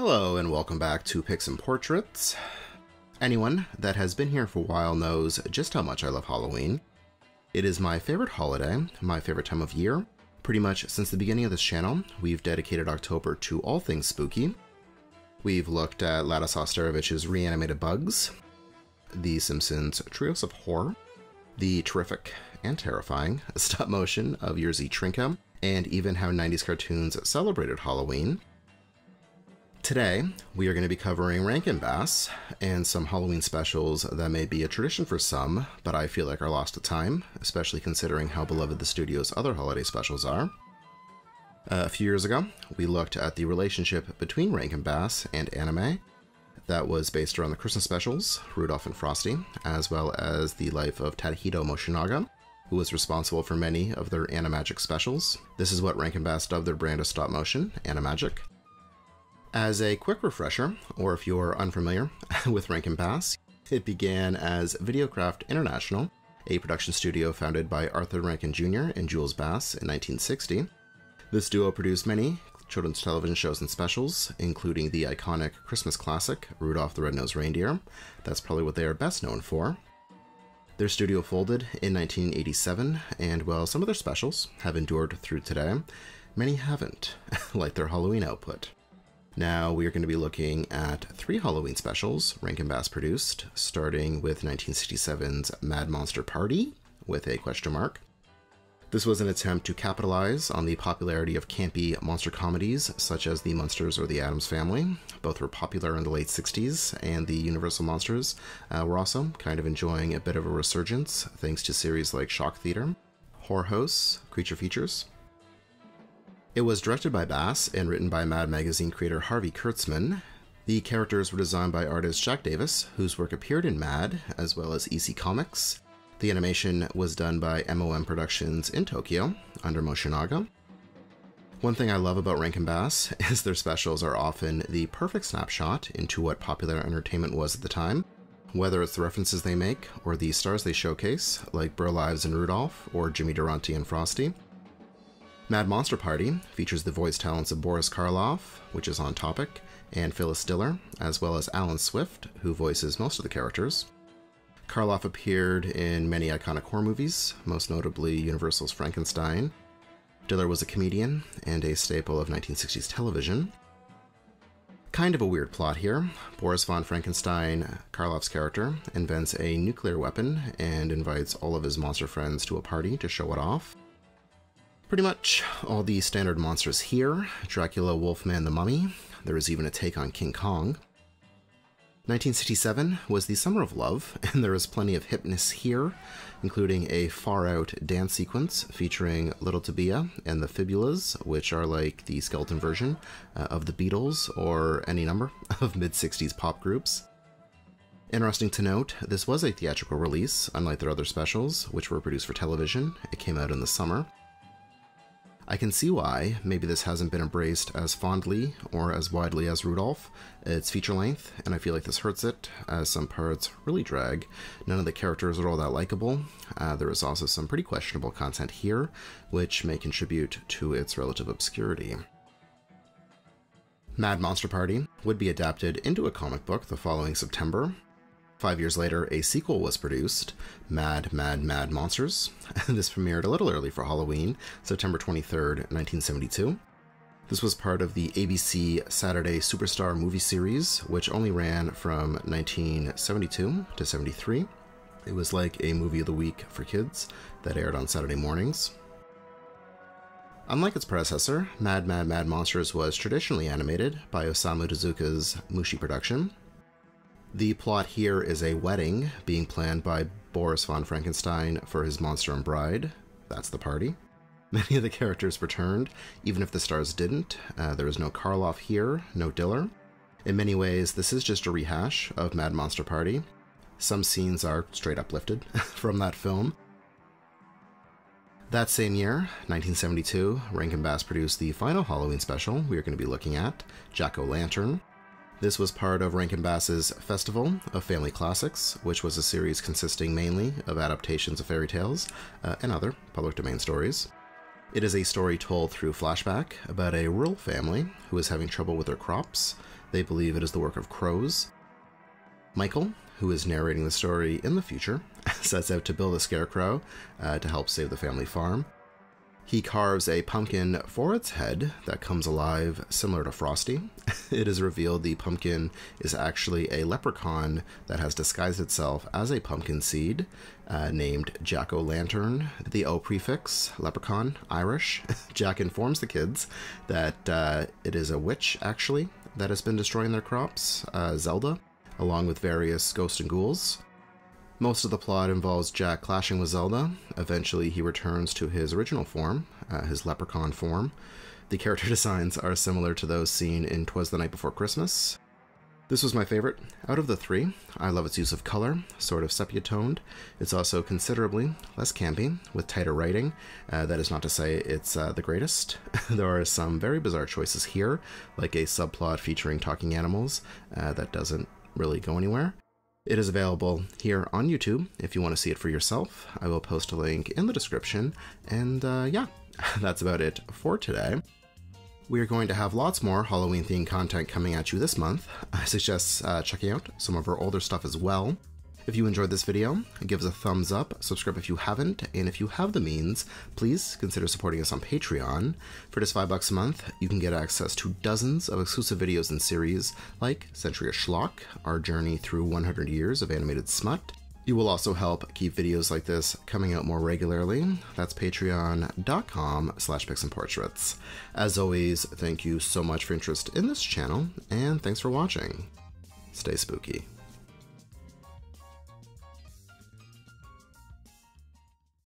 Hello and welcome back to Pics and Portraits. Anyone that has been here for a while knows just how much I love Halloween. It is my favorite holiday, my favorite time of year. Pretty much since the beginning of this channel, we've dedicated October to all things spooky. We've looked at Ladislas Starevich's Reanimated Bugs, The Simpsons Trios of Horror, the terrific and terrifying stop motion of Jerzy Trnka, and even how 90s cartoons celebrated Halloween. Today, we are going to be covering Rankin-Bass and some Halloween specials that may be a tradition for some, but I feel like are lost to time, especially considering how beloved the studio's other holiday specials are. A few years ago, we looked at the relationship between Rankin-Bass and anime that was based around the Christmas specials, Rudolph and Frosty, as well as the life of Tadahito Mochinaga, who was responsible for many of their Animagic specials. This is what Rankin-Bass dubbed their brand of stop motion, Animagic. As a quick refresher, or if you're unfamiliar with Rankin-Bass, it began as Videocraft International, a production studio founded by Arthur Rankin Jr. and Jules Bass in 1960. This duo produced many children's television shows and specials, including the iconic Christmas classic, Rudolph the Red-Nosed Reindeer. That's probably what they are best known for. Their studio folded in 1987, and while some of their specials have endured through today, many haven't, like their Halloween output. Now we are going to be looking at three Halloween specials Rankin-Bass produced, starting with 1967's Mad Monster Party, with a question mark. This was an attempt to capitalize on the popularity of campy monster comedies such as The Munsters or The Addams Family. Both were popular in the late 60s, and the Universal Monsters were also kind of enjoying a bit of a resurgence thanks to series like Shock Theater, Horror Hosts, Creature Features. It was directed by Bass and written by Mad Magazine creator Harvey Kurtzman. The characters were designed by artist Jack Davis, whose work appeared in Mad, as well as EC Comics. The animation was done by MOM Productions in Tokyo, under Mochinaga. One thing I love about Rankin-Bass is their specials are often the perfect snapshot into what popular entertainment was at the time, whether it's the references they make or the stars they showcase, like Burl Ives and Rudolph, or Jimmy Durante and Frosty. Mad Monster Party features the voice talents of Boris Karloff, which is on topic, and Phyllis Diller, as well as Alan Swift, who voices most of the characters. Karloff appeared in many iconic horror movies, most notably Universal's Frankenstein. Diller was a comedian and a staple of 1960s television. Kind of a weird plot here. Boris von Frankenstein, Karloff's character, invents a nuclear weapon and invites all of his monster friends to a party to show it off. Pretty much all the standard monsters here, Dracula, Wolfman, the Mummy. There is even a take on King Kong. 1967 was the Summer of Love, and there is plenty of hipness here, including a far-out dance sequence featuring Little Tobia and the Fibulas, which are like the skeleton version of the Beatles or any number of mid-60s pop groups. Interesting to note, this was a theatrical release, unlike their other specials, which were produced for television. It came out in the summer. I can see why maybe this hasn't been embraced as fondly or as widely as Rudolph. It's feature length, and I feel like this hurts it, as some parts really drag. None of the characters are all that likable. There is also some pretty questionable content here, which may contribute to its relative obscurity. Mad Monster Party would be adapted into a comic book the following September. 5 years later, a sequel was produced, Mad Mad Mad Monsters. This premiered a little early for Halloween, September 23rd, 1972. This was part of the ABC Saturday Superstar movie series, which only ran from 1972 to 73. It was like a movie of the week for kids that aired on Saturday mornings. Unlike its predecessor, Mad Mad Mad Monsters was traditionally animated by Osamu Tezuka's Mushi production. The plot here is a wedding being planned by Boris von Frankenstein for his monster and bride. That's the party. Many of the characters returned, even if the stars didn't. There is no Karloff here, no Diller. In many ways, this is just a rehash of Mad Monster Party. Some scenes are straight up lifted from that film. That same year, 1972, Rankin-Bass produced the final Halloween special we are going to be looking at, Jack O'Lantern. This was part of Rankin-Bass's Festival of Family Classics, which was a series consisting mainly of adaptations of fairy tales and other public domain stories. It is a story told through flashback about a rural family who is having trouble with their crops. They believe it is the work of crows. Michael, who is narrating the story in the future, sets out to build a scarecrow to help save the family farm. He carves a pumpkin for its head that comes alive, similar to Frosty. It is revealed the pumpkin is actually a leprechaun that has disguised itself as a pumpkin seed, named Jack O'Lantern. The O prefix, leprechaun, Irish. Jack informs the kids that it is a witch, actually, that has been destroying their crops, Zelda, along with various ghosts and ghouls. Most of the plot involves Jack clashing with Zelda. Eventually, he returns to his original form, his leprechaun form. The character designs are similar to those seen in 'Twas the Night Before Christmas. This was my favorite out of the three. I love its use of color, sort of sepia-toned. It's also considerably less campy, with tighter writing. That is not to say it's the greatest. There are some very bizarre choices here, like a subplot featuring talking animals that doesn't really go anywhere. It is available here on YouTube if you want to see it for yourself. I will post a link in the description. And yeah, that's about it for today. We are going to have lots more Halloween-themed content coming at you this month. I suggest checking out some of our older stuff as well. If you enjoyed this video, give us a thumbs up, subscribe if you haven't, and if you have the means, please consider supporting us on Patreon. For just $5 a month, you can get access to dozens of exclusive videos and series like Century of Schlock, our journey through 100 years of animated smut. You will also help keep videos like this coming out more regularly. That's patreon.com/picsandportraits. As always, thank you so much for interest in this channel, and thanks for watching. Stay spooky.